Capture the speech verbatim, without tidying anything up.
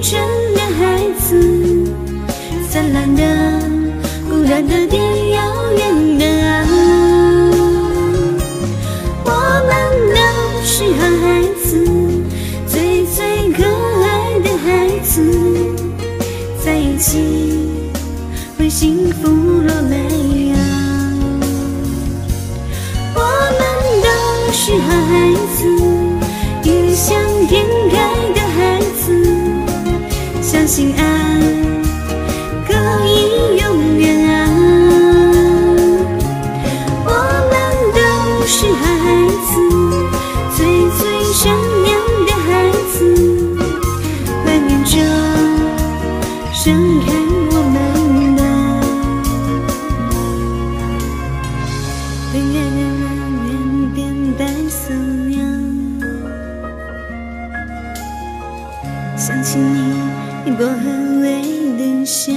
纯真的孩子，灿烂的、孤单的地、遥远的岸。我们都是好孩子，最最可爱的孩子，在一起会幸福落泪呀。我们都是好孩子，异想天开的孩子。 相信爱可以永远啊！我们都是好孩子，最最善良的孩子，怀念着盛开我们的。变变变变变白素娘，想起你。 你薄荷味的香。